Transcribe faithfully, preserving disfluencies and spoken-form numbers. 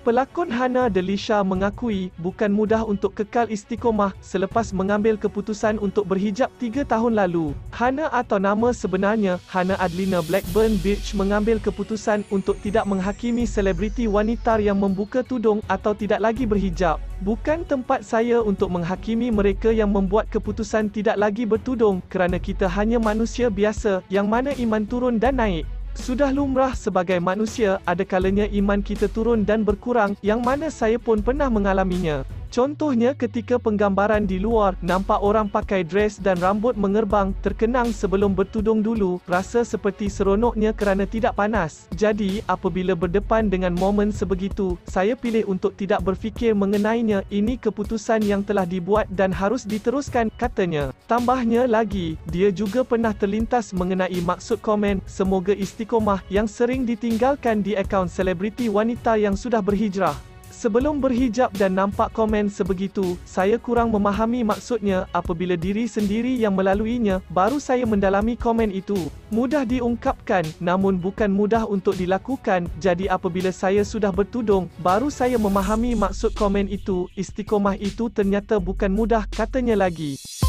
Pelakon Hannah Adlina mengakui, bukan mudah untuk kekal istiqomah selepas mengambil keputusan untuk berhijab tiga tahun lalu. Hannah atau nama sebenarnya, Hannah Adlina Blackburn Beach, mengambil keputusan untuk tidak menghakimi selebriti wanita yang membuka tudung atau tidak lagi berhijab. Bukan tempat saya untuk menghakimi mereka yang membuat keputusan tidak lagi bertudung, kerana kita hanya manusia biasa, yang mana iman turun dan naik. Sudah lumrah sebagai manusia, ada kalanya iman kita turun dan berkurang, yang mana saya pun pernah mengalaminya. Contohnya ketika penggambaran di luar, nampak orang pakai dress dan rambut mengerbang, terkenang sebelum bertudung dulu, rasa seperti seronoknya kerana tidak panas. Jadi, apabila berdepan dengan momen sebegitu, saya pilih untuk tidak berfikir mengenainya, ini keputusan yang telah dibuat dan harus diteruskan, katanya. Tambahnya lagi, dia juga pernah terlintas mengenai maksud komen, semoga istiqomah, yang sering ditinggalkan di akaun selebriti wanita yang sudah berhijrah. Sebelum berhijab dan nampak komen sebegitu, saya kurang memahami maksudnya, apabila diri sendiri yang melaluinya, baru saya mendalami komen itu. Mudah diungkapkan, namun bukan mudah untuk dilakukan, jadi apabila saya sudah bertudung, baru saya memahami maksud komen itu, istiqomah itu ternyata bukan mudah, katanya lagi.